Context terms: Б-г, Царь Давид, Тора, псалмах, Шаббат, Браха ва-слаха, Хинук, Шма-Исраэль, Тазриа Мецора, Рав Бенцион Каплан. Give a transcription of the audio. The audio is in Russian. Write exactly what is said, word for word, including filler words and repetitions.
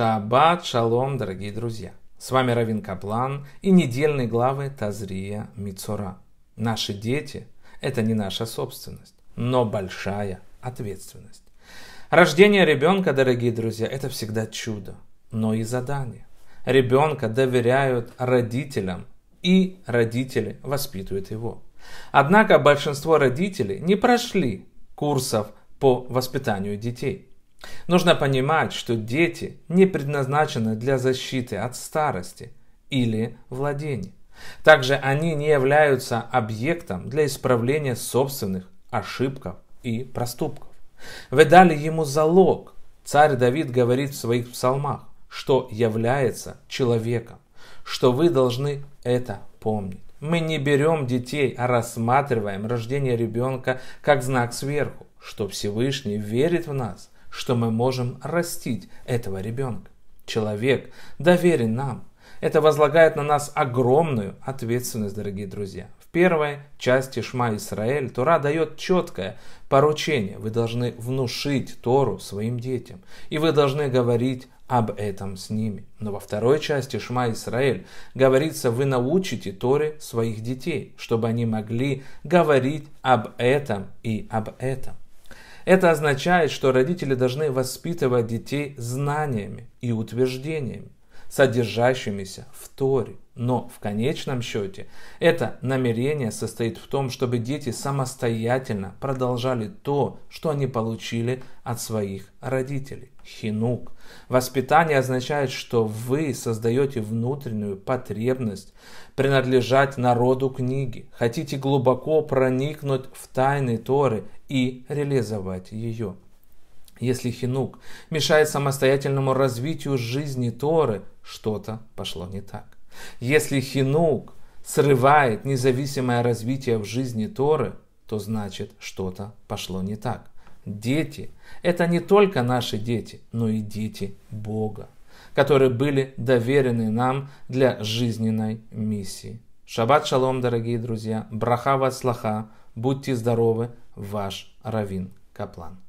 Шаббат шалом, дорогие друзья! С вами Равин Каплан и недельные главы Тазриа Мецора. Наши дети – это не наша собственность, но большая ответственность. Рождение ребенка, дорогие друзья, это всегда чудо, но и задание. Ребенка доверяют родителям, и родители воспитывают его. Однако большинство родителей не прошли курсов по воспитанию детей. Нужно понимать, что дети не предназначены для защиты от старости или владения. Также они не являются объектом для исправления собственных ошибок и проступков. Вы дали ему залог. Царь Давид говорит в своих псалмах, что является человеком, что вы должны это помнить. Мы не берем детей, а рассматриваем рождение ребенка как знак сверху, что Всевышний верит в нас, что мы можем растить этого ребенка. Человек доверен нам. Это возлагает на нас огромную ответственность, дорогие друзья. В первой части Шма-Исраэль Тора дает четкое поручение. Вы должны внушить Тору своим детям, и вы должны говорить об этом с ними. Но во второй части Шма-Исраэль говорится, вы научите Торе своих детей, чтобы они могли говорить об этом и об этом. Это означает, что родители должны воспитывать детей знаниями и утверждениями, содержащимися в Торе. Но в конечном счете это намерение состоит в том, чтобы дети самостоятельно продолжали то, что они получили от своих родителей. Хинук. Воспитание означает, что вы создаете внутреннюю потребность принадлежать народу книги. Хотите глубоко проникнуть в тайны Торы и реализовать ее. Если хинук мешает самостоятельному развитию жизни Торы, что-то пошло не так. Если хинук срывает независимое развитие в жизни Торы, то значит, что-то пошло не так. Дети – это не только наши дети, но и дети Бога, которые были доверены нам для жизненной миссии. Шаббат шалом, дорогие друзья! Браха ва-слаха! Будьте здоровы! Ваш Равин Каплан.